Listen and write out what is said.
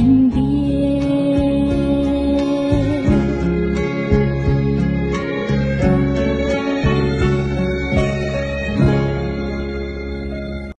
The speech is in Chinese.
天